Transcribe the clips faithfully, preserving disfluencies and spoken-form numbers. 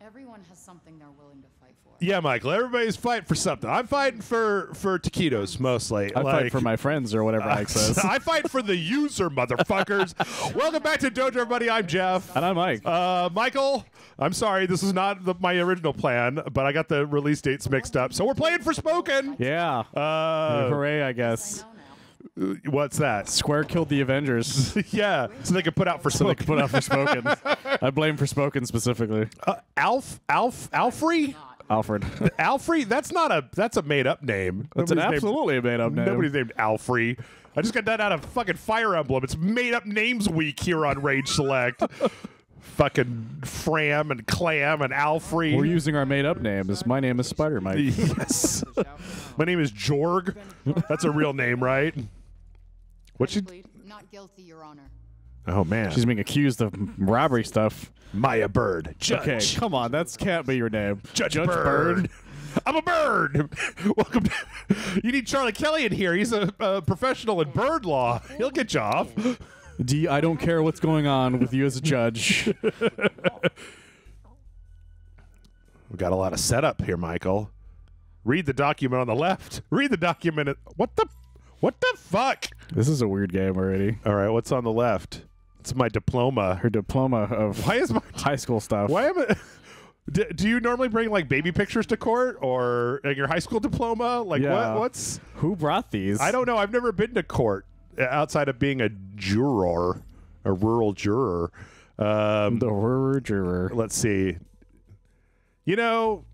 Everyone has something they're willing to fight for. Yeah, Michael, everybody's fighting for something. I'm fighting for, for taquitos, mostly. I like, fight for my friends, or whatever uh, Ike says. I fight for the user, motherfuckers. Welcome back to Dojo, everybody. I'm Jeff. And I'm Mike. Uh, Michael, I'm sorry. This is not the, my original plan, but I got the release dates mixed up. So we're playing Forspoken. Yeah. Uh, hooray, I guess. What's that? Square killed the Avengers. Yeah, so they could put out Forspoken. So they could put out Forspoken. I blame Forspoken specifically. Uh, Alf, Alf, Alfrey? Alfred. Alfrey? That's not a. That's a made-up name. That's Nobody's an absolutely named, a made-up name. Nobody's named Alfrey. I just got that out of fucking Fire Emblem. It's made-up names week here on Rage Select. Fucking Fram and Clam and Alfrey. We're using our made-up names. My name is Spider Mike. Yes. My name is Jorg. That's a real name, right? What she? Not guilty, Your Honor. Oh man, she's being accused of robbery stuff. Maya Bird. Judge. Okay, come on, that can't be your name. Judge, Judge Bird. Bird. I'm a bird. Welcome. To you need Charlie Kelly in here. He's a, a professional in bird law. He'll get you off. D, I don't care what's going on with you as a judge. We've got a lot of setup here, Michael. Read the document on the left. Read the document. At, what the? What the fuck? This is a weird game already. All right, what's on the left? It's my diploma. Her diploma of why is my high school stuff. Why am I? Do, do you normally bring like baby pictures to court or like, your high school diploma? Like yeah. what? What's who brought these? I don't know. I've never been to court. Outside of being a juror, a rural juror, um, the rural juror. Let's see. You know,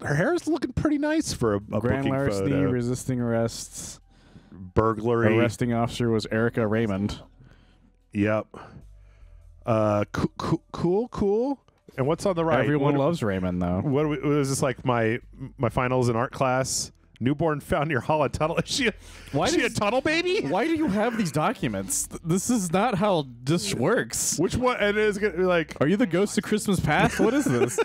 her hair's looking pretty nice for a, a grand larceny, photo. Resisting arrests, burglary. Arresting officer was Erica Raymond. Yep. Uh, cool, cool, cool, cool. And what's on the right? Everyone what, loves Raymond, though. What do we, was this like my my finals in art class? Newborn found near Holland Tunnel. Is she a, why is she does, a tunnel baby? Why do you have these documents? This is not how this works. Which one? And it's gonna be like, are you the ghost of Christmas past? What is this?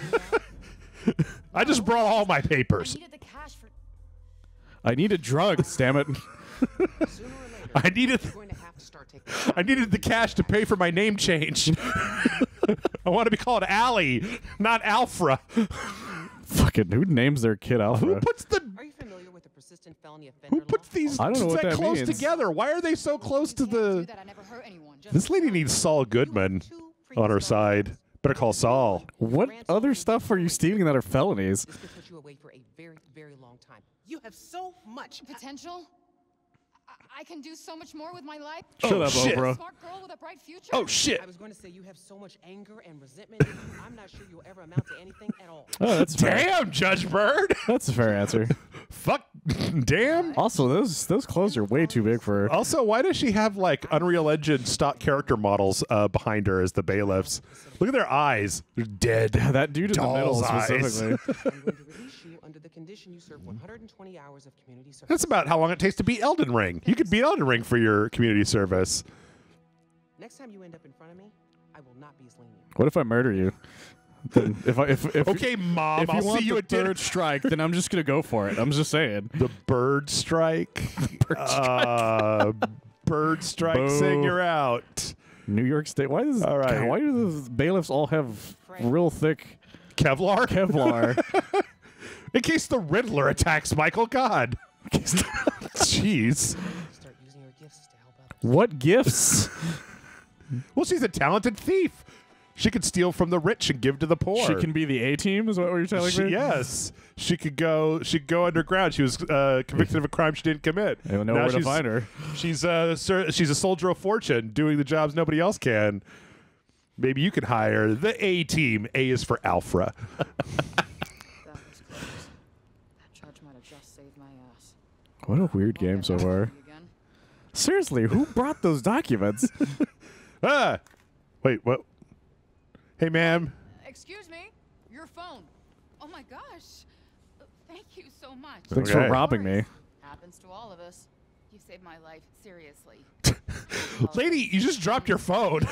I just brought all my papers. I needed, the cash for I needed drugs, damn it. Sooner or later, I needed. Going to have to start taking I needed the cash to pay for my name change. I want to be called Allie, not Alfra. Fucking who names their kid Alfra? Who puts the persistent felony offender. Who puts these I don't know what that close means. Together? Why are they so close to the... I never hurt anyone. This lady needs Saul Goodman on her side. Better call Saul. What other stuff are you stealing that are felonies? This could put you away for a very, very long time. You have so much potential. I, I can do so much more with my life. Shut oh, up, shit. Oprah. Smart girl with a bright future. Oh, shit. I was going to say you have so much anger and resentment. I'm not sure you'll ever amount to anything at all. Oh, that's damn, fair. Judge Bird. That's a fair answer. Fuck, damn. Also, those those clothes are way too big for her. Also, why does she have like Unreal Engine stock character models uh, behind her as the bailiffs? Look at their eyes. They're dead. That dude in the middle specifically. I'm going to release you under the condition you serve one hundred twenty hours of community service. That's about how long it takes to beat Elden Ring. You could beat Elden Ring for your community service. Next time you end up in front of me, I will not be as lenient. What if I murder you? Then if I, if, if okay, Mom, if I'll you want see you at third strike, then I'm just gonna go for it. I'm just saying. The bird strike. The bird strike. Uh, bird strike. Bo. Sing, you're out. New York State. Why does all right? Why do the bailiffs all have real thick Kevlar? Kevlar. In case the Riddler attacks, Michael. God. Jeez. Start using your gifts to help others. What gifts? Well, she's a talented thief. She could steal from the rich and give to the poor. She can be the A-team, is what you're telling she, me? Yes. She could go She could go underground. She was uh, convicted of a crime she didn't commit. I don't know now where to find her. She's, uh, sir, she's a soldier of fortune, doing the jobs nobody else can. Maybe you could hire the A-team. A is for Alfra. That was close. That charge might have just saved my ass. What a weird game so far. Seriously, who brought those documents? ah, Wait, what? Hey, ma'am. Excuse me. Your phone. Oh my gosh. Thank you so much. Thanks okay. for robbing me. Happens to all of us. You saved my life, seriously. Lady, you just dropped your phone.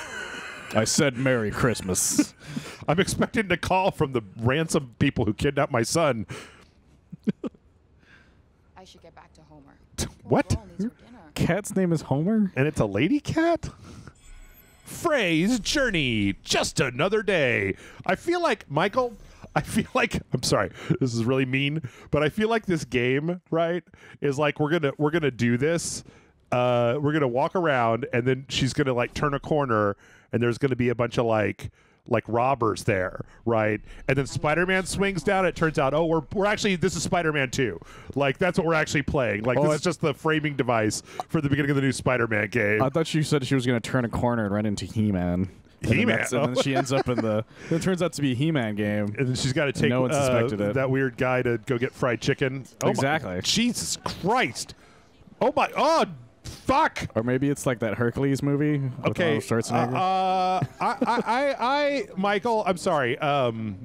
I said Merry Christmas. I'm expecting a call from the ransom people who kidnapped my son. I should get back to Homer. What? Cat's name is Homer? And it's a lady cat? Phrase journey, just another day. I feel like, Michael, I feel like, I'm sorry, this is really mean, but I feel like this game, right, is like we're gonna we're gonna do this. Uh, we're gonna walk around, and then she's gonna like turn a corner, and there's gonna be a bunch of like like robbers there, right? And then Spider-Man swings down. It turns out, oh, we're we're actually this is Spider-Man two. Like that's what we're actually playing. Like oh, this is just the framing device for the beginning of the new Spider-Man game. I thought she said she was gonna turn a corner and run into He-Man. He-Man, and, oh. and then she ends up in the. It turns out to be a He-Man game, and then she's got to take no one suspected uh, it. that weird guy to go get fried chicken. Oh exactly. My, Jesus Christ! Oh my. Oh. Fuck! Or maybe it's like that Hercules movie with okay. Arnold Schwarzenegger. Uh, uh, I, I, I, Michael, I'm sorry. Um,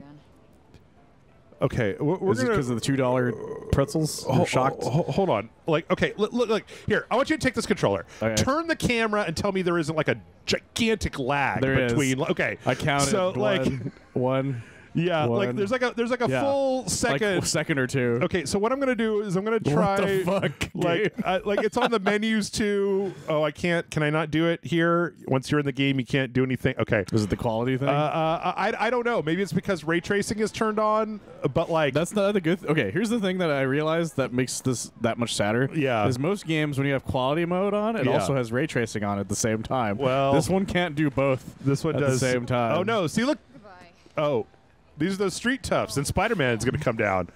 okay, we're, we're is gonna, it because of the two dollar pretzels? Ho shocked. Ho hold on, like okay, look, look, here. I want you to take this controller, okay. Turn the camera, and tell me there isn't like a gigantic lag there between. Is. Okay, I counted. So blood, like one. Yeah, one. like there's like a there's like a yeah. full second like second or two. Okay, so what I'm gonna do is I'm gonna try. What the fuck? Like I, like it's on the menus too. Oh, I can't. Can I not do it here? Once you're in the game, you can't do anything. Okay. Is it the quality thing? Uh, uh, I I don't know. Maybe it's because ray tracing is turned on. But like that's the other good. Th okay, here's the thing that I realized that makes this that much sadder. Yeah. Is most games when you have quality mode on, it yeah. also has ray tracing on at the same time. Well, this one can't do both. This one at does the same time. Oh no! See, look. Goodbye. Oh. These are those street toughs, and Spider-Man is going to come down.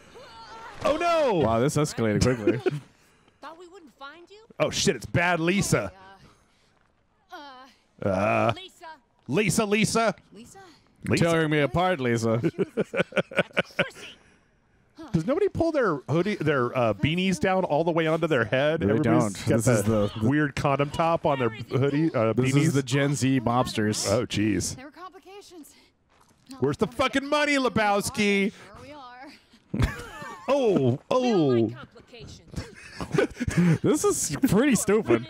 Oh, no! Wow, this escalated quickly. Thought we wouldn't find you? Oh, shit, it's bad Lisa. Uh, Lisa. Lisa, Lisa. Lisa? Lisa. Tearing me apart, Lisa. Does nobody pull their hoodie, their uh, beanies down all the way onto their head? They Everybody's don't. Got this is the weird condom top on their hoodie, uh, this beanies. This is the Gen Z mobsters. Oh, jeez. There were complications. Where's the fucking money, Lebowski? Here we are. Oh, oh. This is pretty stupid.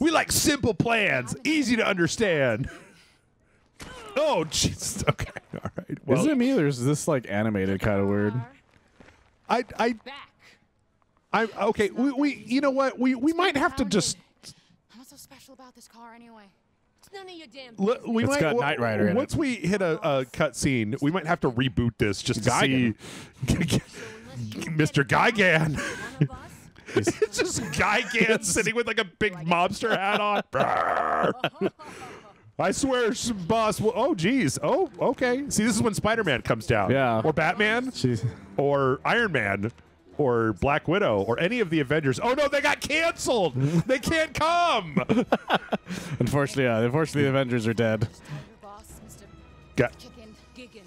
We like simple plans, easy to understand. Oh, jeez. Okay, all right. Well, is it me or is this like animated kind of weird? I, I, I. Okay, we, we, you know what? We, we might have to just. What's so special about this car anyway? None of your damn L we it's might, got Knight Rider in once it. We hit a, a cut scene, we might have to reboot this just to Gigan. see Mister Gigan. It's just Gigan sitting with like a big mobster hat on. I swear, boss. Well, oh, geez. Oh, okay. See, this is when Spider-Man comes down. Yeah. Or Batman. Jeez. Or Iron Man. Or Black Widow, or any of the Avengers. Oh no, they got canceled! They can't come! Unfortunately, yeah. Unfortunately, the Avengers are dead. Got Gigan.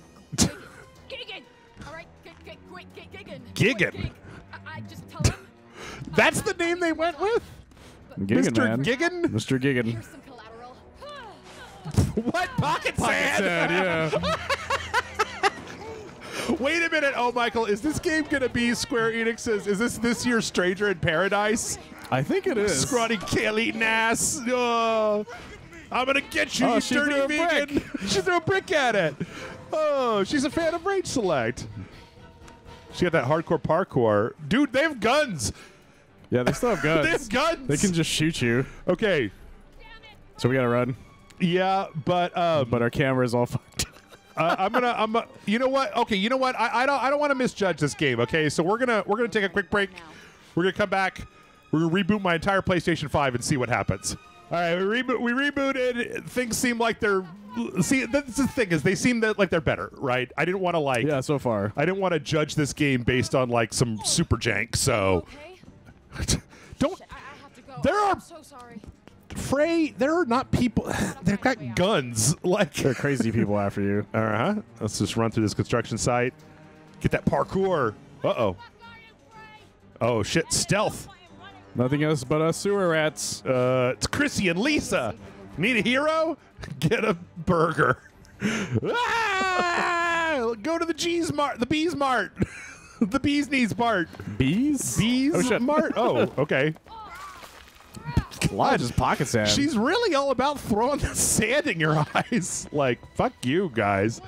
That's the name they went with? Gigan, Mister Man. Gigan? Mister Gigan. What? Pocket sand? Yeah. Wait a minute, oh Michael, is this game gonna be Square Enix's? Is this this year's Stranger in Paradise? I think it is. Scrawny, kale-eating ass. Oh, I'm gonna get you, oh, you dirty vegan. She threw a brick at it. Oh, she's a fan of Rage Select. She got that hardcore parkour, dude. They have guns. Yeah, they still have guns. They have guns. They can just shoot you. Okay. So we gotta run. Yeah, but um, but our camera's all fucked. Uh, I'm gonna. I'm. Uh, you know what? Okay. You know what? I, I don't. I don't want to misjudge this game. Okay. So we're gonna. We're gonna take a quick break. We're gonna come back. We're gonna reboot my entire PlayStation five and see what happens. All right. We reboot. We rebooted. Things seem like they're. See, that's the thing is they seem that like they're better, right? I didn't want to like. Yeah. So far. I didn't want to judge this game based on like some super jank. So. Okay. Don't. I have to go. There are. I'm so sorry. Frey, there are not people. They've got guns. Like they're crazy people after you. All right, let's just run through this construction site. Get that parkour. Uh oh. Oh shit, stealth. Nothing else but us sewer rats. Uh, it's Chrissy and Lisa. Need a hero? Get a burger. Ah! Go to the G's Mart, the B's Mart, the Bees Knees Mart. Bees? Bees oh, Mart. Oh, okay. Just pocket sand. She's really all about throwing the sand in your eyes. Like, fuck you guys.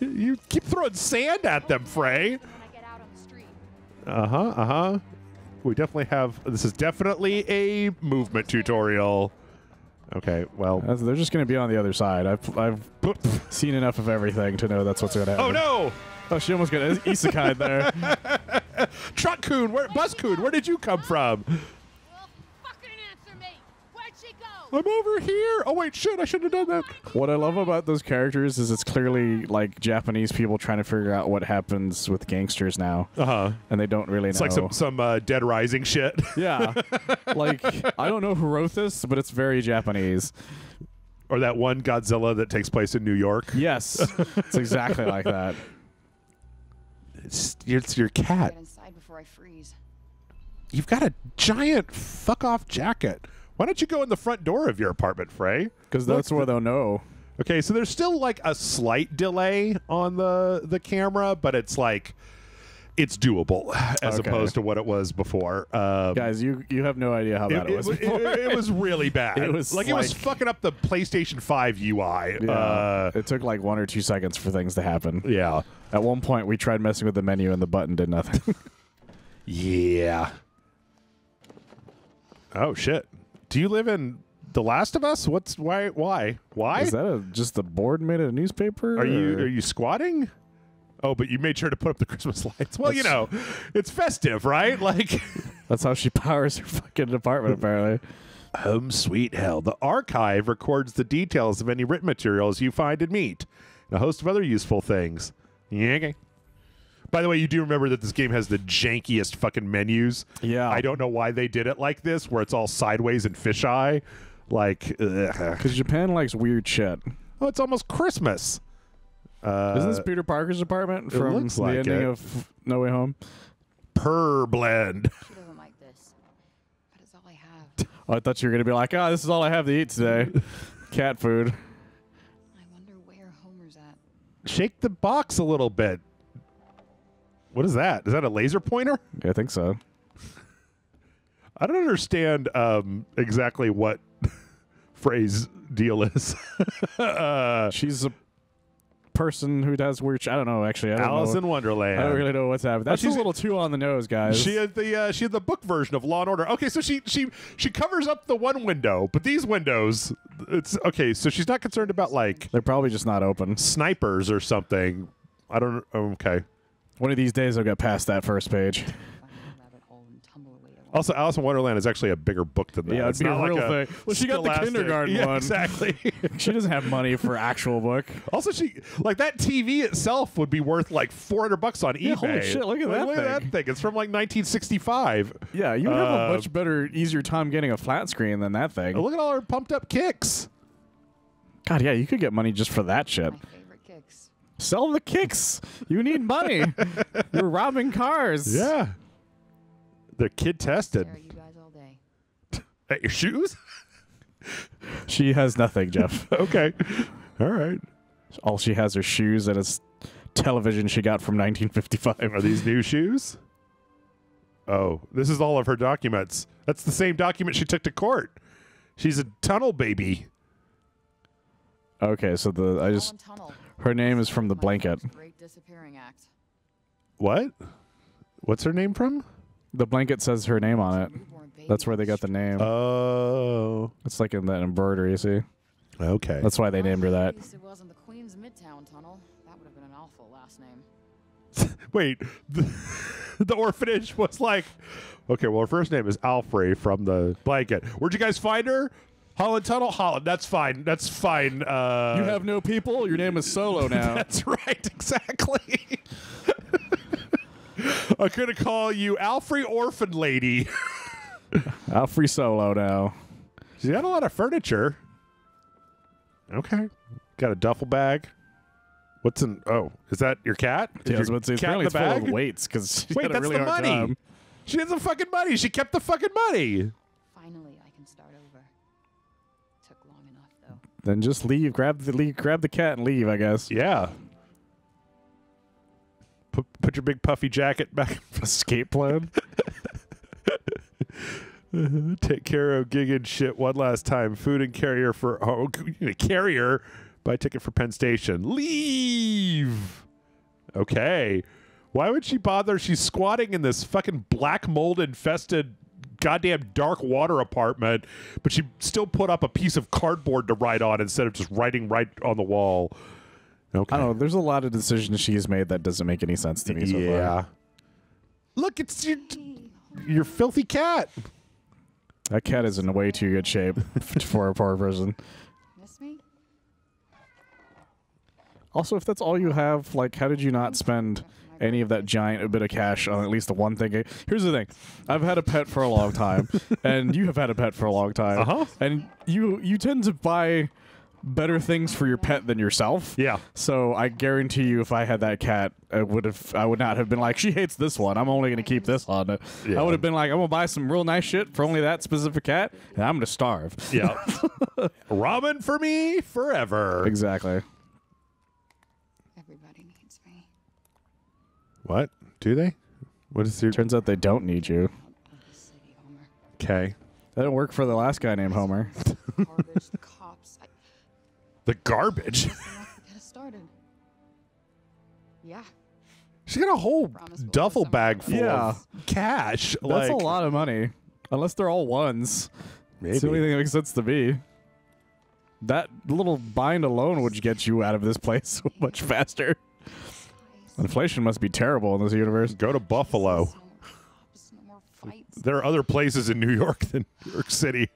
You keep throwing sand at them, Frey. Uh huh. Uh huh. we definitely have, this is definitely a movement tutorial. Okay, well. They're just going to be on the other side. I've, I've seen enough of everything to know that's what's going to happen. Oh, no! Oh, she almost got isekai there. Truck-coon, where, Buzz-coon, where did you come from? I'm over here. Oh, wait, shit, I shouldn't have done that. What I love about those characters is it's clearly, like, Japanese people trying to figure out what happens with gangsters now. Uh-huh. And they don't really know. It's like some, some uh, Dead Rising shit. Yeah. Like, I don't know who wrote this, but it's very Japanese. Or that one Godzilla that takes place in New York. Yes. It's exactly like that. It's, it's your cat. Get inside before I freeze. You've got a giant fuck-off jacket. Why don't you go in the front door of your apartment, Frey? Because that's where they'll know. Okay, so there's still like a slight delay on the the camera, but it's like it's doable as okay. opposed to what it was before. Um, Guys, you you have no idea how bad it, it was. It, it, it was really bad. It was like, like it was fucking up the PlayStation five U I. Yeah, uh, it took like one or two seconds for things to happen. Yeah. At one point, we tried messing with the menu, and the button did nothing. Yeah. Oh shit. Do you live in The Last of Us? What's why? Why? Why? Is that a, just the board made of a newspaper? Are or? you are you squatting? Oh, but you made sure to put up the Christmas lights. Well, that's, you know, it's festive, right? Like that's how she powers her fucking apartment, apparently. Home sweet hell. The archive records the details of any written materials you find and meet, and a host of other useful things. Yeah. Okay. By the way, you do remember that this game has the jankiest fucking menus. Yeah. I don't know why they did it like this, where it's all sideways and fisheye. Like, because Japan likes weird shit. Oh, it's almost Christmas. Uh, Isn't this Peter Parker's apartment from the like ending it. of No Way Home? Per blend. She doesn't like this, but it's all I have. Oh, I thought you were going to be like, oh, this is all I have to eat today. Cat food. I wonder where Homer's at. Shake the box a little bit. What is that? Is that a laser pointer? Yeah, I think so. I don't understand um, exactly what Frey's deal is. uh, She's a person who does weird. I don't know. Actually, I don't Alice know. in Wonderland. I don't really know what's happening. That's she's, a little too on the nose, guys. She had the uh, she had the book version of Law and Order. Okay, so she she she covers up the one window, but these windows, it's okay. So she's not concerned about like they're probably just not open. Snipers or something. I don't. Okay. One of these days, I'll get past that first page. Also, Alice in Wonderland is actually a bigger book than that. Yeah, it'd be a real thing. Well, she got the kindergarten yeah, one. Exactly. She doesn't have money for actual book. Also, she like that T V itself would be worth like four hundred bucks on eBay. Yeah, holy shit! Look at like, that look thing. At that thing. It's from like nineteen sixty-five. Yeah, you would uh, have a much better, easier time getting a flat screen than that thing. Look at all her pumped-up kicks. God, yeah, you could get money just for that shit. Sell the kicks. You need money. You're robbing cars. Yeah. They're kid tested. You guys all day. At your shoes? She has nothing, Jeff. Okay. All right. All she has are shoes and a television she got from nineteen fifty-five. Are these new shoes? Oh, this is all of her documents. That's the same document she took to court. She's a tunnel baby. Okay, so the I just... Her name is from the blanket. Great disappearing act. What? What's her name from? The blanket says her name on it. That's where they got the name. Oh. It's like in that embroidery, you see? Okay. That's why they named her that. It wasn't the Queen's Midtown Tunnel. That would have been an awful last name. Wait. The, the orphanage was like, okay, well, her first name is Alfrey from the blanket. Where'd you guys find her? Holland Tunnel, Holland. That's fine. That's fine. Uh, you have no people. Your name is Solo now. That's right. Exactly. I'm going to call you Alfrey Orphan Lady. Alfrey Solo now. She's got a lot of furniture. Okay. Got a duffel bag. What's in... Oh, is that your cat? Is yeah, your cat apparently in the bag? It's full of weights because she's Wait, got a really the hard money. Time. She has the fucking money. She kept the fucking money. Finally, I can start over. Then just leave. Grab the leave, grab the cat and leave, I guess. Yeah. Put, put your big puffy jacket back. Escape plan. Take care of gig and shit one last time. Food and carrier for oh, carrier. Buy a ticket for Penn Station. Leave. Okay. Why would she bother? She's squatting in this fucking black mold infested goddamn dark water apartment, but she still put up a piece of cardboard to write on instead of just writing right on the wall. Okay. I don't know. There's a lot of decisions she's made that doesn't make any sense to me so yeah. far. Look, it's your, your filthy cat. That cat is in way too good shape for a poor person. Miss me? Also, if that's all you have, like, how did you not spend any of that giant bit of cash on at least the one thing? Here's the thing. I've had a pet for a long time, and you have had a pet for a long time. Uh-huh. And you, you tend to buy better things for your pet than yourself. Yeah. So I guarantee you, if I had that cat, I would have. I would not have been like, she hates this one, I'm only going to keep this one. Yeah. I would have been like, I'm going to buy some real nice shit for only that specific cat, and I'm going to starve. Yeah. Ramen for me forever. Exactly. Everybody needs me. What? Do they? What is your... Turns out they don't need you. Okay. That didn't work for the last guy named Homer. The garbage. Yeah. She's got a whole duffel bag full yeah. of cash. That's like, a lot of money. Unless they're all ones. Maybe. It's the only thing that makes sense to me. That little bind alone would get you out of this place much faster. Inflation must be terrible in this universe. Go to Buffalo. There are other places in New York than New York City.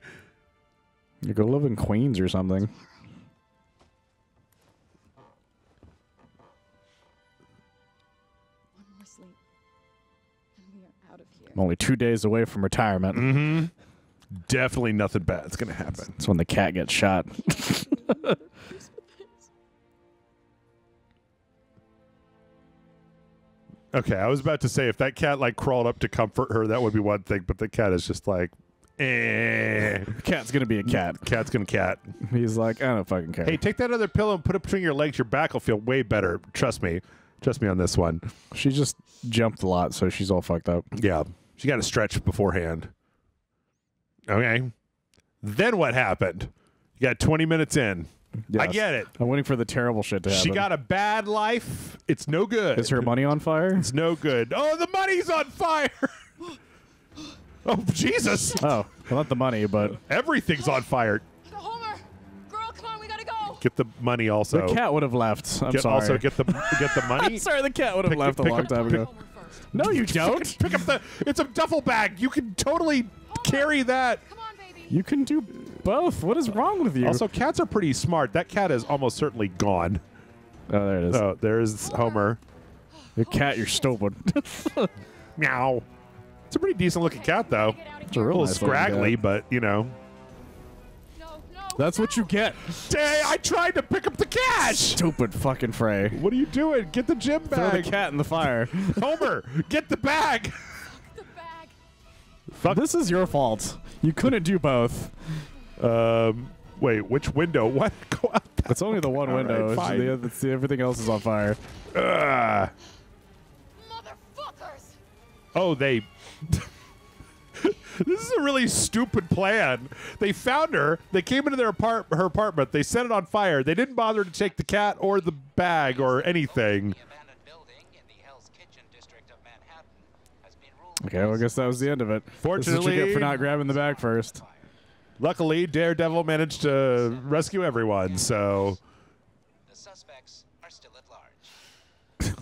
You go live in Queens or something. I'm only two days away from retirement. Mm-hmm. Definitely nothing bad is going to happen. It's when the cat gets shot. Okay, I was about to say, if that cat like crawled up to comfort her, that would be one thing, but the cat is just like, eh. The cat's going to be a cat. Cat's going to cat. He's like, I don't fucking care. Hey, take that other pillow and put it between your legs. Your back will feel way better. Trust me. Trust me on this one. She just jumped a lot, so she's all fucked up. Yeah. She got to stretch beforehand. Okay. Then what happened? You got twenty minutes in. Yes. I get it. I'm waiting for the terrible shit to happen. She got a bad life. It's no good. Is her money on fire? It's no good. Oh, the money's on fire. Oh, Jesus. Shit. Oh, well, not the money, but... Everything's on fire. Get the money also. The cat would have left. I'm get, sorry. Also get the get the money. I'm sorry, the cat would have pick, left pick a long up, time ago. No, you don't. Pick up the. It's a duffel bag. You can totally Homer. carry that. Come on, baby. You can do both. What is wrong with you? Also, cats are pretty smart. That cat is almost certainly gone. Oh, there it is. Oh, there is Homer. Homer. Your oh, cat, you're stupid. Meow. It's a pretty decent looking cat, though. It's a real nice scraggly, but you know. That's what you get. Dang, I tried to pick up the cash. Stupid fucking Frey. What are you doing? Get the gym bag. Throw the cat in the fire. Homer, get the bag. Fuck the bag. Fuck. This is your fault. You couldn't do both. Um, wait, which window? What? Go out that it's only the one window. Right, fine. It's the, it's the, everything else is on fire. Ugh. Motherfuckers. Oh, they... This is a really stupid plan. They found her. They came into their apart her apartment. They set it on fire. They didn't bother to take the cat or the bag or anything. Okay, well, I guess that was the end of it. Fortunately, this is what you get for not grabbing the bag first. Luckily, Daredevil managed to rescue everyone, so... The suspects are still at large.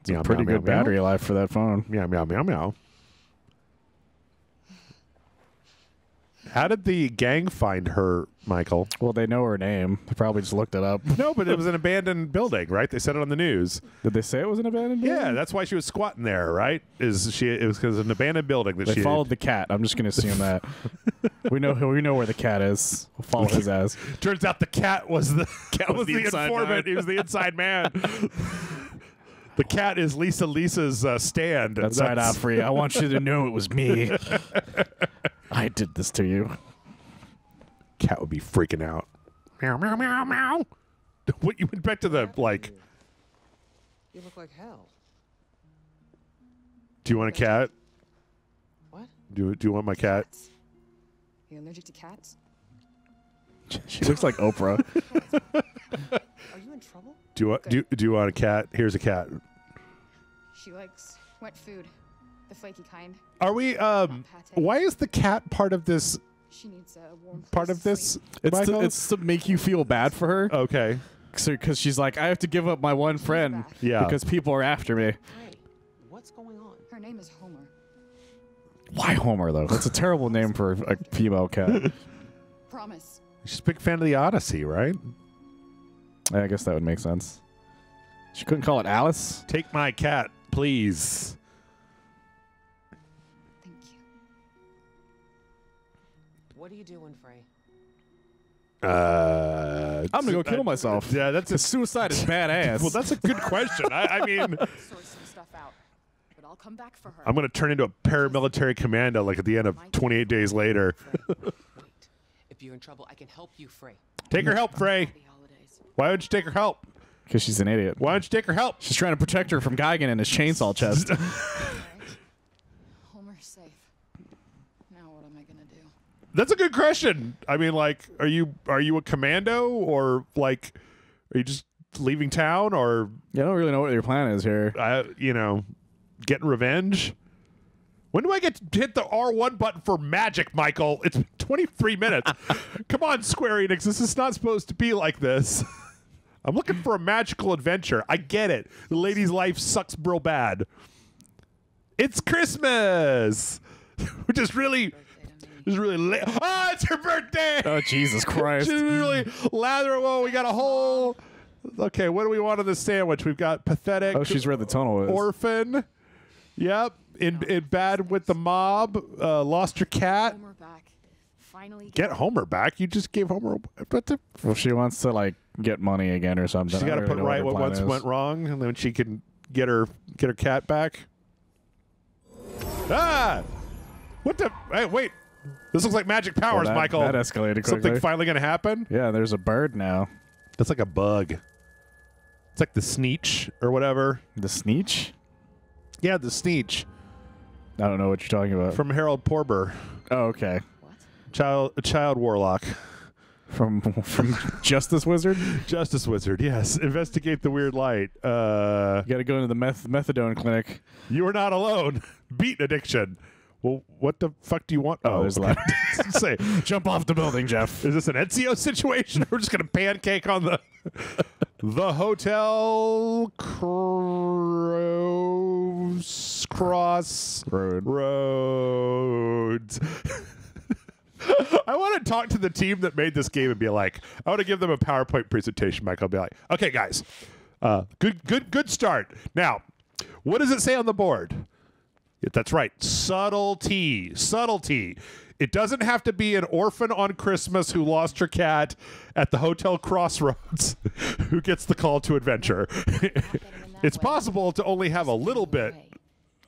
It's meow, a pretty meow, good meow, battery meow. life for that phone. Meow, meow, meow, meow. How did the gang find her, Michael? Well, they know her name. They probably just looked it up. No, but it was an abandoned building, right? They said it on the news. Did they say it was an abandoned building? Yeah, that's why she was squatting there, right? Is she? It was because of an abandoned building that they she... They followed the cat. I'm just going to assume that. We know we know where the cat is. We'll follow his ass. Turns out the cat was the, cat was was the, the informant. He was the inside man. The cat is Lisa Lisa's uh, stand. That's, That's right, Afri. I want you to know it was me. I did this to you. Cat would be freaking out. Meow, meow, meow, meow. What, you went back to the, like... You look like hell. Do you want a cat? What? Do, do you want my cat? Are you allergic to cats? She looks like Oprah. Are you in trouble? Do I, do do you want a cat? Here's a cat. She likes wet food, the flaky kind. Are we? Um, why is the cat part of this? She needs a warm part of this. It's to, it's to make you feel bad for her. Okay. Because she's like, I have to give up my one friend. Yeah. Because people are after me. Hey, what's going on? Her name is Homer. Why Homer though? That's a terrible name for a female cat. Promise. She's a big fan of the Odyssey, right? I guess that would make sense. She couldn't call it Alice. Take my cat, please. Thank you. What are you doing, Frey? Uh, I'm gonna go kill I, myself. Yeah, that's a suicide is badass. Well, that's a good question. I, I mean, sort some stuff out, but I'll come back for her. I'm gonna turn into a paramilitary commando, like at the end of twenty-eight days later. Wait, if you're in trouble, I can help you, Frey. Take her help, Frey. Why would you take her help? Because she's an idiot. Why don't you take her help? She's trying to protect her from Gigan and his chainsaw chest. Right. Homer's safe. Now what am I gonna do? That's a good question. I mean, like, are you are you a commando, or like, are you just leaving town, or? Yeah, I don't really know what your plan is here. I, you know, getting revenge. When do I get to hit the R one button for magic, Michael? It's twenty-three minutes. Come on, Square Enix. This is not supposed to be like this. I'm looking for a magical adventure. I get it. The lady's life sucks real bad. It's Christmas, which is really. It's really late. Oh, it's her birthday! Oh, Jesus Christ. She's really lathering. Well, we got a whole... Okay, what do we want on this sandwich? We've got pathetic... Oh, she's where the tunnel is. Orphan. Yep. In, in bad with the mob. Uh, lost your cat. Homer back. Finally get Homer back? You just gave Homer... What the... Well, she wants to, like, get money again or something. She's got to put right what once went wrong, and then she can get her, get her cat back. Ah! What the... Hey, wait. This looks like magic powers, well, that, Michael. That escalated quickly. Something finally going to happen? Yeah, there's a bird now. That's like a bug. It's like the Sneech or whatever. The Sneech? Yeah, the Sneech. I don't know what you're talking about. From Harold Porber. Oh, okay. What? Child, child warlock. From from Justice Wizard? Justice Wizard, yes. Investigate the weird light. Uh, you got to go into the meth methadone clinic. You are not alone. Beat addiction. Well, what the fuck do you want? Oh, oh there's okay. a lot. Say, jump off the building, Jeff. Is this an Ezio situation? We're just gonna pancake on the the hotel cross cross road roads. I want to talk to the team that made this game and be like, I want to give them a PowerPoint presentation, Michael. I'll be like, okay, guys, uh, good, good, good start. Now, what does it say on the board? That's right. Subtlety. Subtlety. It doesn't have to be an orphan on Christmas who lost her cat at the hotel crossroads who gets the call to adventure. It's possible to only have a little bit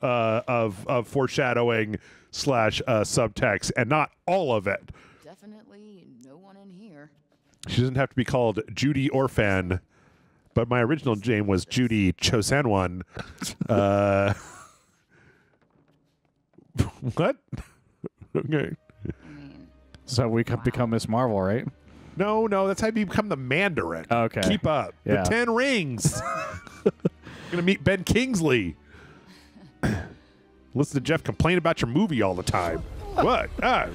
uh, of, of foreshadowing slash uh, subtext and not all of it. Definitely no one in here. She doesn't have to be called Judy Orphan, but my original name was Judy Chosen One. Uh... What? Okay. I mean, so we wow. become Miss Marvel, right? No, no, that's how you become the Mandarin. Okay. Keep up. Yeah. The Ten Rings. We're gonna meet Ben Kingsley. Listen to Jeff complain about your movie all the time. What? Ah.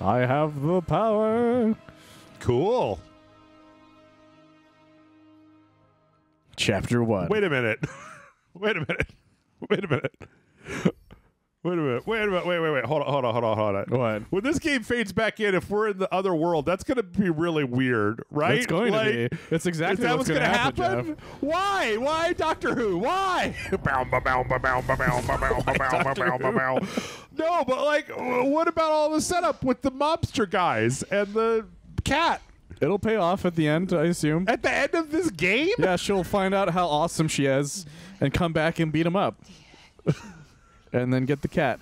I have the power. Cool. Chapter one. Wait a minute. Wait a minute. Wait a minute. Wait a minute. Wait a minute. Wait, wait, wait. Hold on, hold on, hold on, hold on. What? When this game fades back in, if we're in the other world, that's going to be really weird, right? It's going like, to be. That's exactly what's going to happen. happen? Why? Why, Doctor Who? Why? No, but like, what about all the setup with the mobster guys and the cat? It'll pay off at the end, I assume. At the end of this game? Yeah, she'll find out how awesome she is and come back and beat him up. And then get the cat.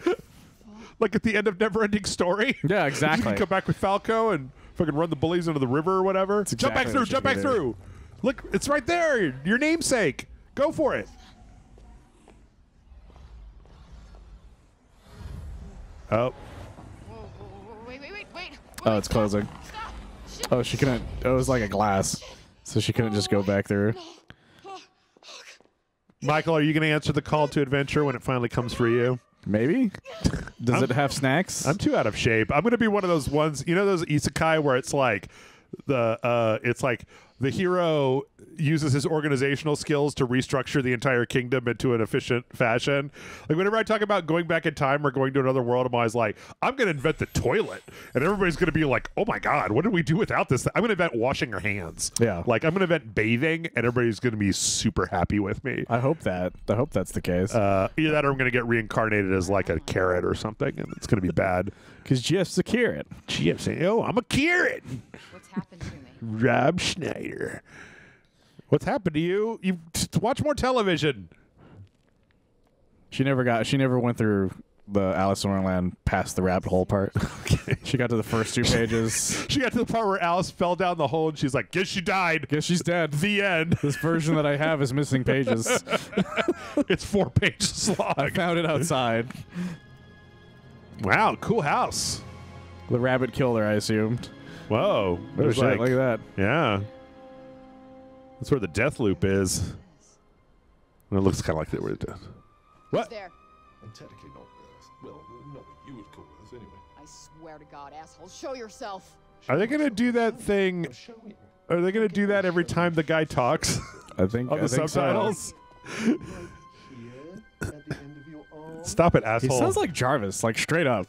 Like at the end of Never Ending Story? Yeah, exactly. She can come back with Falco and fucking run the bullies into the river or whatever. Exactly jump back through, jump back through. Look, it's right there. Your namesake. Go for it. Oh. Whoa, whoa, whoa, wait, wait, wait, wait. Oh, it's closing. Oh, she couldn't. Oh, it was like a glass, so she couldn't just go back through. Michael, are you going to answer the call to adventure when it finally comes for you? Maybe. Does I'm, it have snacks? I'm too out of shape. I'm going to be one of those ones, you know, those Isekai where it's like the uh, it's like the hero uses his organizational skills to restructure the entire kingdom into an efficient fashion. Like whenever I talk about going back in time or going to another world, I'm always like, I'm going to invent the toilet, and everybody's going to be like, oh my God, what did we do without this? I'm going to invent washing your hands. Yeah, like I'm going to invent bathing, and everybody's going to be super happy with me. I hope that. I hope that's the case. Uh, either that, or I'm going to get reincarnated as like a carrot or something, and it's going to be bad. Because Jeff's a carrot. Jeff's a, oh, I'm a carrot. What's happened to me? Rob Schneider. What's happened to you? You watch more television. She never got she never went through the Alice in Wonderland past the rabbit hole part. Okay. She got to the first two pages. She got to the part where Alice fell down the hole and she's like, guess she died. Guess she's dead. The end. This version that I have is missing pages. It's four pages long. I found it outside. Wow, cool house. The rabbit killed her, I assumed. Whoa. What a shake. Look at that. Yeah. That's where the death loop is. And it looks kind of like that where it does. What? There. And technically not us. Well, not what you would call us anyway. I swear to God, asshole, show yourself. Are they going to do that thing? Are they going to do that every time the guy talks? I think on the subtitles. Stop it, asshole. He sounds like Jarvis, like straight up.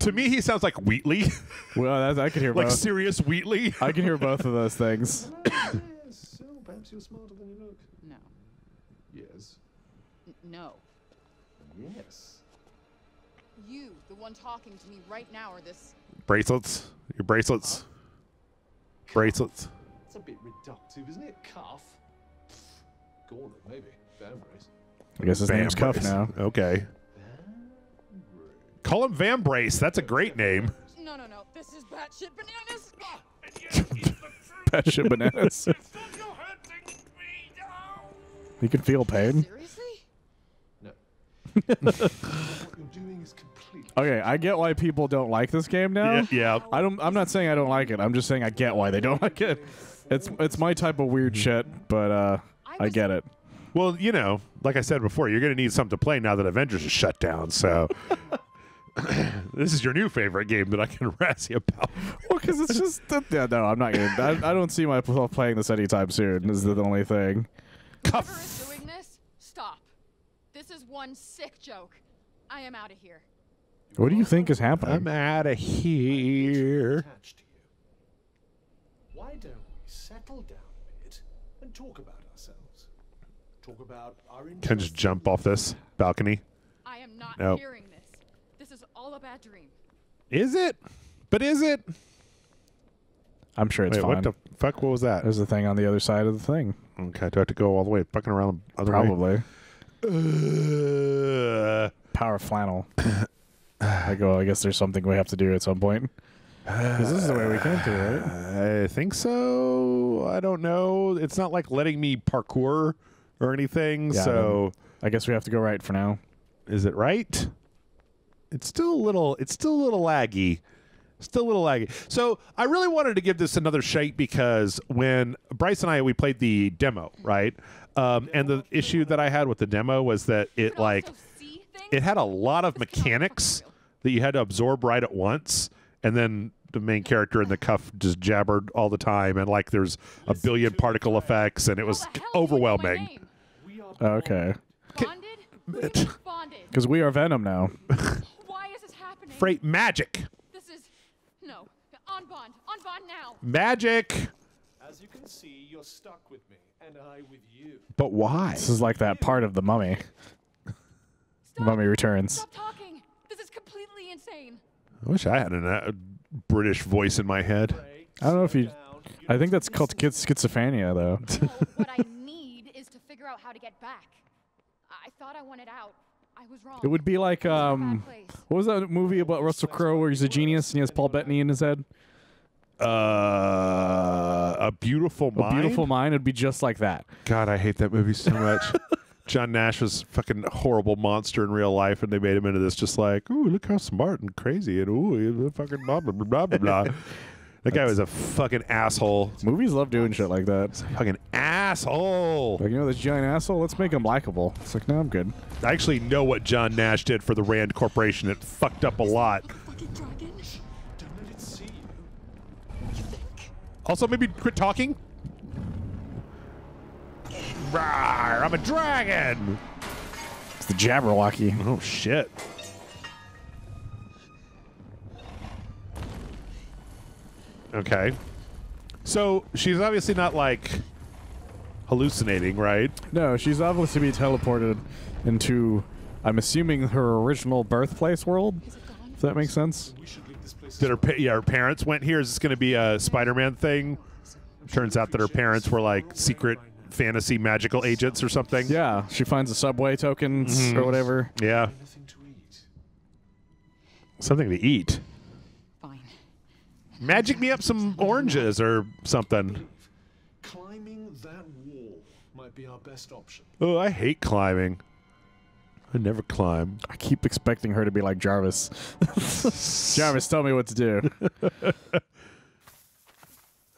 To me, he sounds like Wheatley. Well, that's, I can hear like both. Like serious Wheatley. I can hear both of those things. Oh, yes. Oh, perhaps you're smarter than you look. No. Yes. N no. Yes. You, the one talking to me right now, are this bracelets? Your bracelets. Huh? Bracelets. It's a bit reductive, isn't it? Cuff. Gorn, maybe. Band brace. I guess his Band name's Cuff now. Okay. Call him Van Brace. That's a great name. No, no, no. This is batshit bananas. Batshit bananas. You can feel pain. Seriously? No. What you're doing is complete. Okay, I get why people don't like this game now. Yeah, yeah. I don't. I'm not saying I don't like it. I'm just saying I get why they don't like it. It's it's my type of weird shit, but uh, I get it. Well, you know, like I said before, you're going to need something to play now that Avengers is shut down. So. This is your new favorite game that I can razz you about. Well, because it's just yeah, no, I'm not gonna. I, I don't see myself playing this anytime soon. Is the only thing. Whoever is doing this, stop. This is one sick joke. I am out of here. What do you think is happening? I'm out of here. Why don't we settle down a bit and talk about ourselves? Talk about our. Can I just jump off this balcony? I am not nope. hearing this. This is all a bad dream. Is it? But is it? I'm sure it's Wait, fine. What the fuck? What was that? There's a thing on the other side of the thing. Okay, do I have to go all the way fucking around the other Probably. way? Uh, Power flannel. I go, I guess there's something we have to do at some point. Because this is the way we came through, right? I think so. I don't know. It's not like letting me parkour or anything, yeah, so... I, I guess we have to go right for now. Is it right? It's still a little. It's still a little laggy. Still a little laggy. So I really wanted to give this another shake because when Bryce and I we played the demo, right? Um, and the issue that I had with the demo was that it like it had a lot of mechanics that you had to absorb right at once, and then the main character in the cuff just jabbered all the time, and like there's a billion particle effects, and it was overwhelming. Okay. Because we are Venom now. Freight magic. This is no on bond, on bond now. Magic. As you can see, you're stuck with me, and I with you. But why? This is like that part of the Mummy. Mummy Returns. Stop talking. This is completely insane. I wish I had a uh, British voice in my head. I don't know if you. I think that's called schizophrenia, though. So what I need is to figure out how to get back. I thought I wanted out. I was wrong. It would be like, um, what was that movie about Russell Crowe where he's a genius and he has Paul Bettany in his head? Uh, A Beautiful Mind? A Beautiful Mind would be just like that. God, I hate that movie so much. John Nash was a fucking horrible monster in real life, and they made him into this just like, ooh, look how smart and crazy, and ooh, he's fucking blah, blah, blah, blah, blah. That guy was a fucking asshole. Movies love doing shit like that. It's a fucking asshole. Like, you know this giant asshole? Let's make him likable. It's like, no, I'm good. I actually know what John Nash did for the Rand Corporation. It fucked up a lot. Also, maybe quit talking. Rawr, I'm a dragon. It's the Jabberwocky. Oh, shit. Okay. So she's obviously not like hallucinating, right? No, she's obviously being teleported into, I'm assuming, her original birthplace world. If that makes sense. Did her, yeah, her parents went here? Is this going to be a Spider-Man thing? Turns out that her parents were like secret fantasy magical agents or something. Yeah, she finds the subway tokens mm-hmm. or whatever. Yeah. Something to eat. Magic me up some oranges or something. Climbing that wall might be our best option. Oh, I hate climbing. I never climb. I keep expecting her to be like Jarvis. Jarvis, tell me what to do.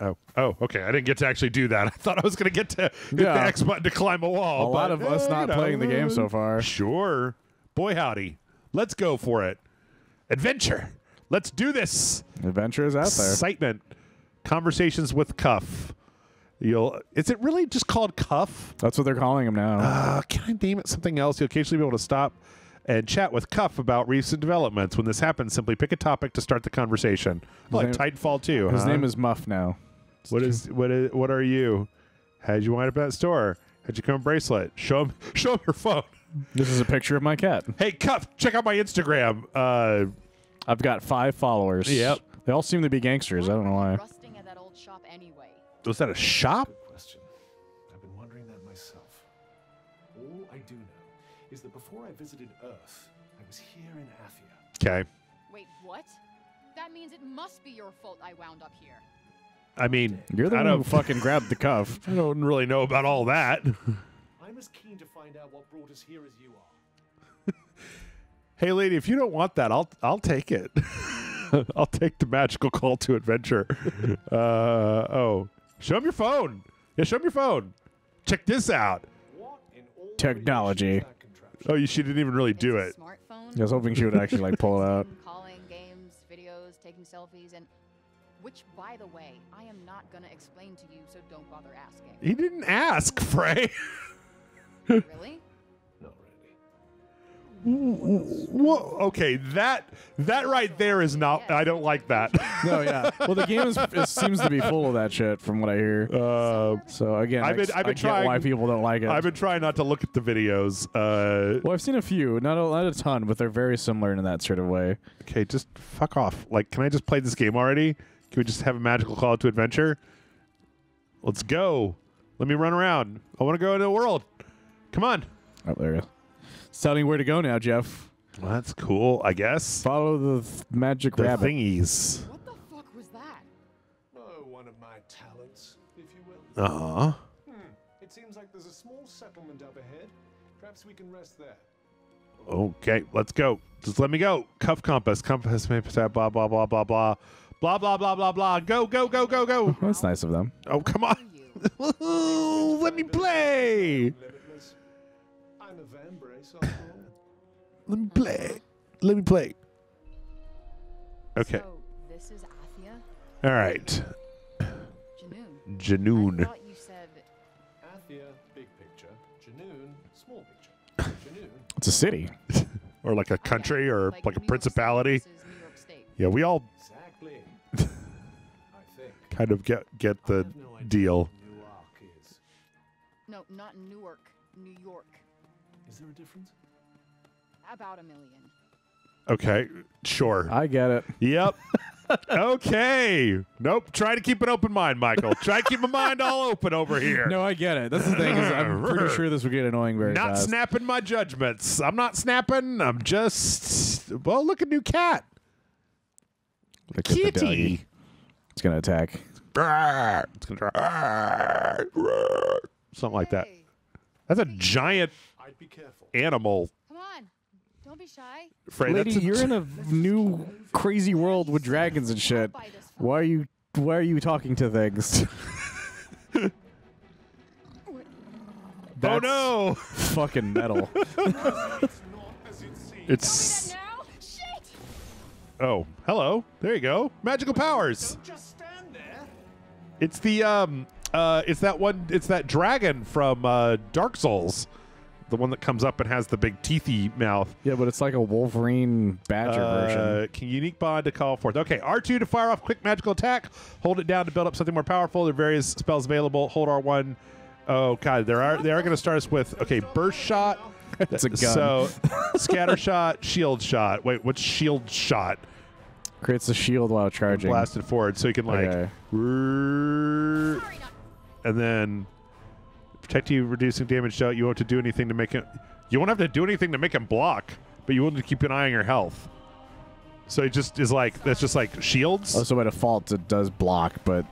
Oh, oh, okay. I didn't get to actually do that. I thought I was going to get to hit yeah. the X button to climb a wall. A lot of us not know. playing the game so far. Sure. Boy, howdy. Let's go for it. Adventure. Let's do this. Adventure is out there. Excitement. Conversations with Cuff. You'll. Is it really just called Cuff? That's what they're calling him now. Uh, can I name it something else? You'll occasionally be able to stop and chat with Cuff about recent developments. When this happens, simply pick a topic to start the conversation. Like Titanfall two. His huh? name is Muff now. What is, what is? What are you? How'd you wind up at that store? How'd you come bracelet? Show him. Show him your phone. This is a picture of my cat. Hey Cuff, check out my Instagram. Uh. I've got five followers. Yep. They all seem to be gangsters. I don't know why. Rusting at that old shop anyway. Was that a shop? Good question. I've been wondering that myself. All I do know is that before I visited Earth, I was here in Athia. Okay. Wait, what? That means it must be your fault I wound up here. I mean, you're the I one don't who fucking grabbed the cuff. I don't really know about all that. I'm as keen to find out what brought us here as you are. Hey, lady, if you don't want that, I'll I'll take it. I'll take the magical call to adventure. uh, oh, show him your phone. Yeah, show him your phone. Check this out. Technology. Oh, you, she didn't even really do it. I was hoping she would actually like pull it out. Calling, games, videos, taking selfies, and which, by the way, I am not gonna explain to you, so don't bother asking. He didn't ask, Frey. Really? Whoa, okay, that that right there is not. I don't like that. No, yeah. Well, the game is, it seems to be full of that shit, from what I hear. Uh, so again, I've been, I, I've been I trying, get why people don't like it. I've been trying not to look at the videos. Uh, well, I've seen a few, not a, not a ton, but they're very similar in that sort of way. Okay, just fuck off. Like, can I just play this game already? Can we just have a magical call to adventure? Let's go. Let me run around. I want to go into the world. Come on. Oh, there it is. It's telling you where to go now, Jeff. Well, that's cool, I guess. Follow the th magic the rabbit. thingies. What the fuck was that? Oh, one of my talents, if you will. Uh-huh. Hmm. It seems like there's a small settlement up ahead. Perhaps we can rest there. Okay, let's go. Just let me go. Cuff compass. Compass, maybe blah, blah, blah, blah, blah. Blah, blah, blah, blah, blah. Go, go, go, go, go. That's nice of them. Oh, come on. Let me play. Let me play. Let me play. Okay. So, this is Athia? All right. Janoon. Janoon. I thought you said Athia, big picture. Janoon, small picture. Janoon. It's a city. Or like a country, okay. Or like, like a principality. Yeah, we all exactly. I think. Kind of get get the no deal. Newark is. No, not Newark. New York. Is there a difference? About a million. Okay, sure. I get it. Yep. Okay. Nope. Try to keep an open mind, Michael. Try to keep my mind all open over here. No, I get it. That's the thing. Is I'm pretty sure this would get annoying very not fast. Not snapping my judgments. I'm not snapping. I'm just... Well, look at new cat. Look Kitty. It's going to attack. It's going to... Something like that. That's a giant... I'd be careful. Animal. Come on. Don't be shy. Fred, lady, you're in a new crazy world with dragons and shit. Why are you why are you talking to things? That's oh no! Fucking metal. It's. Oh, hello. There you go. Magical powers. Don't just stand there. It's the um uh it's that one it's that dragon from uh Dark Souls. The one that comes up and has the big teethy mouth. Yeah, but it's like a Wolverine Badger uh, version. Can unique bond to call forth. Okay, R two to fire off quick magical attack. Hold it down to build up something more powerful. There are various spells available. Hold R one. Oh god, there are they are going to start us with okay burst shot. It's a gun. So scatter shot, shield shot. Wait, what's shield shot? Creates a shield while charging. Blasted forward, so you can like, okay. rrr, Sorry, and then protect you, reducing damage. Shot. You won't have to do anything to make it. You won't have to do anything to make him block, but you will need to keep an eye on your health. So it just is like that's just like shields. Oh, so by default it does block, but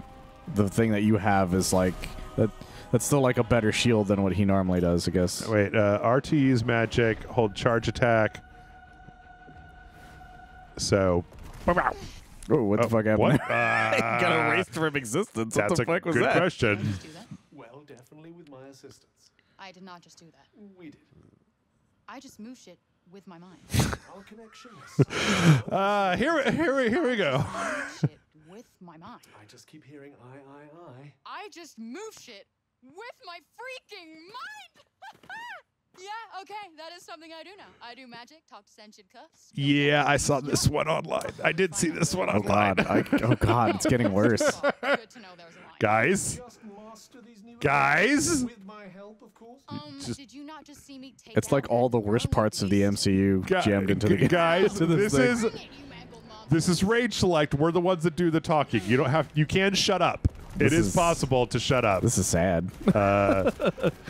the thing that you have is like that. That's still like a better shield than what he normally does, I guess. Wait, uh, R T E's magic, hold charge attack. So. Oh, what the oh, fuck happened? What? Uh, got erased from existence. What the fuck was that? That's a good question. Well, definitely with my assistance. I did not just do that. We did. I just move shit with my mind. All connections. uh, here, here, here we go. Shit with my mind. I just keep hearing I, I, I. I just move shit. With my freaking mind! Yeah, okay, that is something I do now. I do magic, talk to sentient cuffs. Yeah, I saw this one online. I did see this one online. Oh, God, I, oh God it's getting worse. Guys? Guys? Um, just, did you not just see me take it's like all the worst parts of the M C U guys, jammed into the game. Guys, to this, this is... This is Rage Select. We're the ones that do the talking. You don't have... You can shut up. It is, is possible to shut up. This is sad. Uh,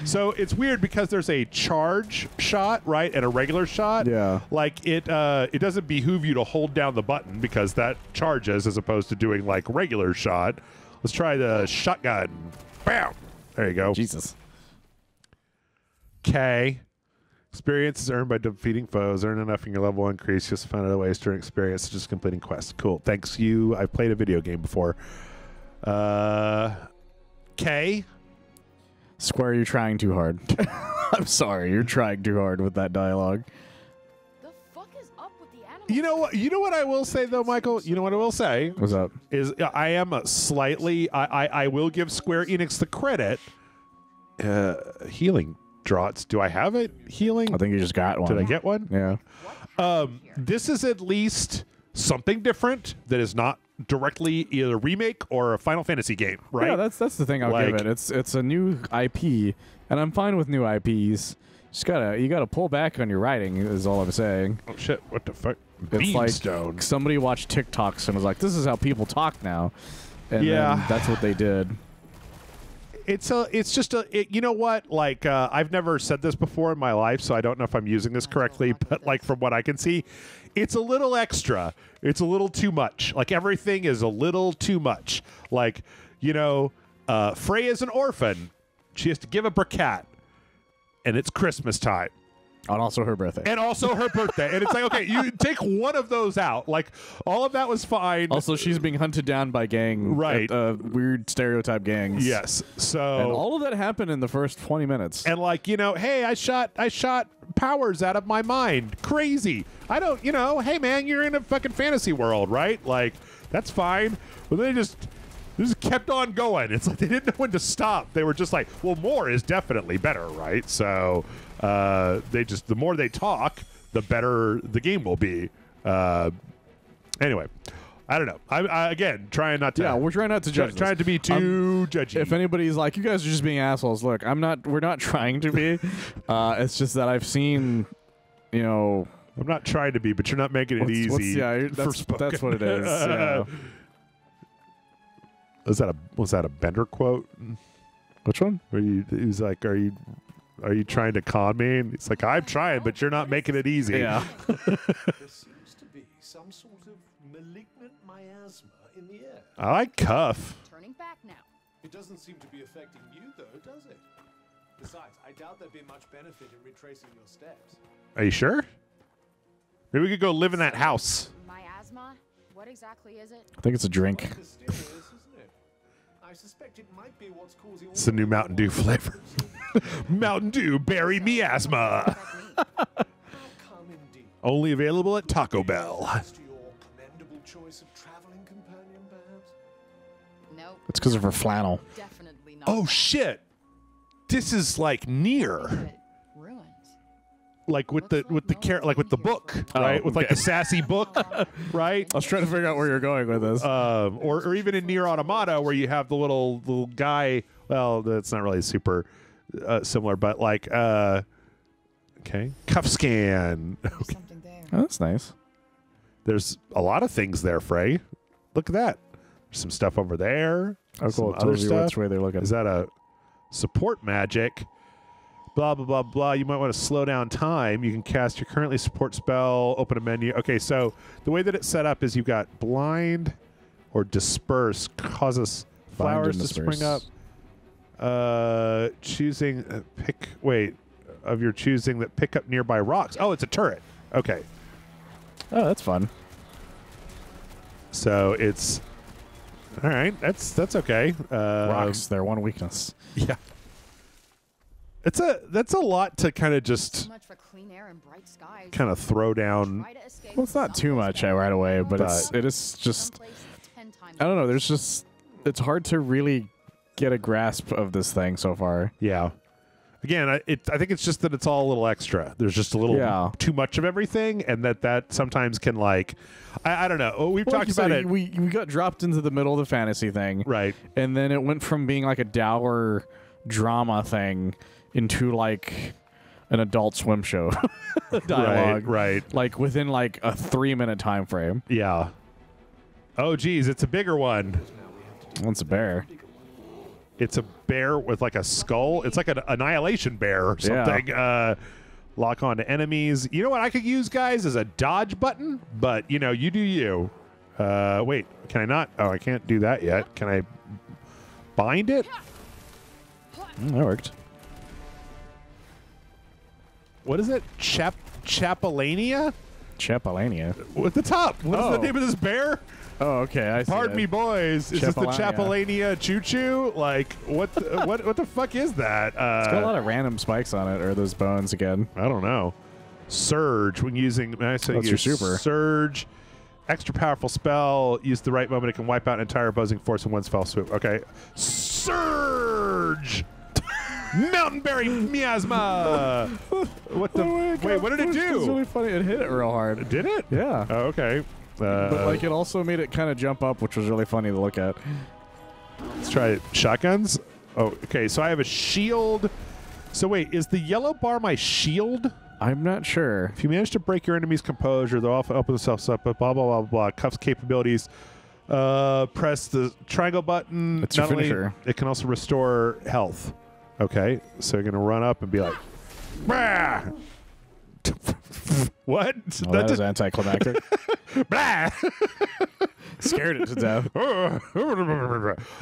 so it's weird because there's a charge shot, right, and a regular shot. Yeah. Like it, uh, it doesn't behoove you to hold down the button because that charges as opposed to doing like regular shot. Let's try the shotgun. Bam. There you go. Jesus. Okay. Experience is earned by defeating foes. Earn enough and your level will increase. Just find other ways to earn experience, such as completing quests. Cool. Thanks you. I've played a video game before. Uh, K? Square, you're trying too hard. I'm sorry, you're trying too hard with that dialogue. The fuck is up with the animals? You know what? You know what I will say though, Michael. You know what I will say. What's up? Is I am a slightly. I, I I will give Square Enix the credit. Uh, healing draughts. Do I have it? Healing. I think you just got one. Did I get one? Yeah. Um, this is at least something different that is not. Directly either a remake or a Final Fantasy game, right? Yeah, that's that's the thing I'll like, give it. It's it's a new I P, and I'm fine with new I Ps. Just gotta you gotta pull back on your writing is all I'm saying. Oh shit! What the fuck? It's Beamstone. Like somebody watched TikToks and was like, "This is how people talk now," and yeah, then that's what they did. It's a it's just a it, you know what? Like uh, I've never said this before in my life, so I don't know if I'm using this correctly, but like from what I can see. It's a little extra. It's a little too much. Like, everything is a little too much. Like, you know, uh, Frey is an orphan. She has to give up her cat. And it's Christmas time. And also her birthday. And also her birthday. And it's like, okay, you take one of those out. Like, all of that was fine. Also, she's being hunted down by gang. Right. At, uh, weird stereotype gangs. Yes. So. And all of that happened in the first twenty minutes. And like, you know, hey, I shot, I shot. powers out of my mind. Crazy. I don't, you know, hey man, you're in a fucking fantasy world, right? Like, that's fine. But they just, they just kept on going. It's like they didn't know when to stop. They were just like, well, more is definitely better, right? So uh, they just, the more they talk, the better the game will be. Uh, anyway. I don't know. I, I again trying not to. Yeah, we're trying not to judge. Trying to be too um, judgy. If anybody's like, you guys are just being assholes. Look, I'm not. We're not trying to be. uh, it's just that I've seen, you know. I'm not trying to be, but you're not making it easy. What's, yeah, that's, that's what it is. Yeah. Is that a was that a Bender quote? Which one? Where you? He's like, are you? Are you trying to con me? And it's like, I'm trying, but you're not making it easy. Yeah. There seems to be some sort of malignant miasma in the air. I like Cuff. Turning back now. It doesn't seem to be affecting you, though, does it? Besides, I doubt there'd be much benefit in retracing your steps. Are you sure? Maybe we could go live in that house. Miasma? What exactly is it? I think it's a drink. I suspect it might be what's causing. It's a new Mountain Dew flavor. Mountain Dew berry miasma. Only available at Taco Bell. It's because of her flannel. Oh shit! This is like Nier. Like with the with the car like with the book, right? Oh, with okay. like the sassy book, right? I was trying to figure out where you're going with this. Um, or, or even in Nier Automata, where you have the little little guy. Well, that's not really super uh, similar, but like, uh, okay, cuff scan. Okay. Oh, that's nice. There's a lot of things there, Frey. Look at that. There's some stuff over there. Oh, cool. It tells you which way they're looking. Is that a support magic? Blah, blah, blah, blah. You might want to slow down time. You can cast your currently support spell, open a menu. Okay, so the way that it's set up is you've got blind or disperse causes flowers to spring up. Uh, choosing, uh, pick, wait, of your choosing that pick up nearby rocks. Oh, it's a turret. Okay. Oh, that's fun. So it's, all right, that's, that's okay. Uh, rocks, their one weakness. Yeah. It's a that's a lot to kind of just kind of throw down. Well, it's not too much right away, but it's, it is just, I don't know. There's just, it's hard to really get a grasp of this thing so far. Yeah. Again, I, it, I think it's just that it's all a little extra. There's just a little yeah. too much of everything, and that that sometimes can like, I, I don't know. Oh, we've well, talked about said, it. We we got dropped into the middle of the fantasy thing, right? And then it went from being like a dour drama thing into like an Adult Swim show dialogue, right, right? Like within like a three-minute time frame. Yeah. Oh, geez, it's a bigger one. Well, it's a bear. It's a bear with like a skull. It's like an annihilation bear or something. Yeah. Uh, lock on to enemies. You know what I could use, guys, is a dodge button. But you know, you do you. Uh, wait, can I not? Oh, I can't do that yet. Can I bind it? Mm, that worked. What is it? Chap Chapalania? Chapalania. At the top. What oh. is the name of this bear? Oh, okay. I see. Pardon it. me, boys. Is this the Chapalania Choo Choo? Like, what? The, what? What the fuck is that? Uh, it's got a lot of random spikes on it, or those bones again. I don't know. Surge. When using, when I say that's use your super surge. Extra powerful spell. Used the right moment, it can wipe out an entire opposing force in one fell swoop. Okay. Surge. Mountain berry miasma. What the? Oh wait, what did it do? It was really funny. It hit it real hard. Did it? Yeah. Oh, okay. Uh, but like, it also made it kind of jump up, which was really funny to look at. Let's try it. Shotguns. Oh, okay. So I have a shield. So wait, is the yellow bar my shield? I'm not sure. If you manage to break your enemy's composure, they'll often open themselves up. But blah blah blah blah. Cuffs capabilities. Uh, press the triangle button. It's your finisher. It can also restore health. Okay, so you're gonna run up and be like, "Bah!" What? Well, that is anticlimactic. Blah! Scared it to death.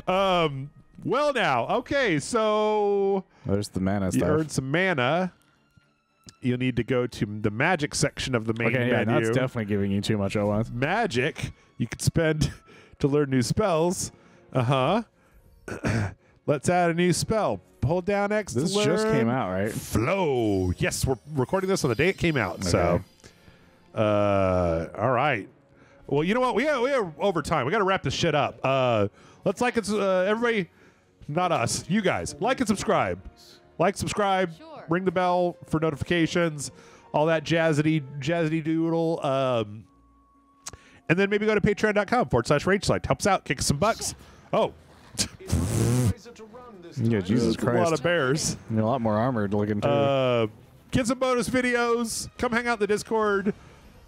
um. Well, now, okay, so there's the mana stuff. You earned some mana. You'll need to go to the magic section of the main okay, yeah, menu. That's definitely giving you too much at once. Magic. You could spend to learn new spells. Uh huh. Let's add a new spell. Hold down X. This just came out, right? Flow. Yes, we're recording this on the day it came out. Okay. So, uh, all right. Well, you know what? We are, we are over time. We got to wrap this shit up. Uh, let's like it's uh, everybody, not us, you guys. Like and subscribe. Like, subscribe. Sure. Ring the bell for notifications. All that jazzity, jazzity doodle. Um, and then maybe go to patreon.com forward slash rage select. Helps out. Kick some bucks. Oh. Yeah, Jesus Christ. A lot of bears. And a lot more armored looking too. Uh, get some bonus videos. Come hang out in the Discord.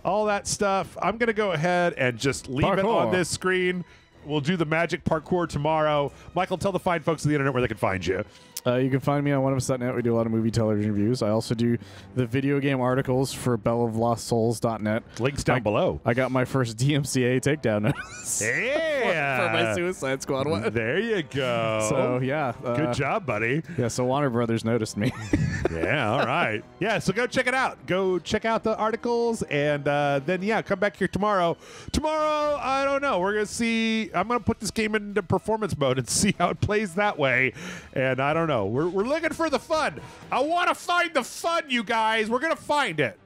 All that stuff. I'm going to go ahead and just leave parkour. It on this screen. We'll do the magic parkour tomorrow. Michael, tell the fine folks on the internet where they can find you. Uh, you can find me on one of us dot net. We do a lot of movie television reviews. I also do the video game articles for bell of lost souls dot net. Links down I, below. I got my first D M C A takedown notice. Yeah. for, for my Suicide Squad one. There you go. So, yeah. Uh, Good job, buddy. Yeah, so Warner Brothers noticed me. Yeah, all right. Yeah, so go check it out. Go check out the articles, and uh, then, yeah, come back here tomorrow. Tomorrow, I don't know. We're going to see. I'm going to put this game into performance mode and see how it plays that way. And I don't know. We're, we're looking for the fun. I want to find the fun, you guys. We're going to find it.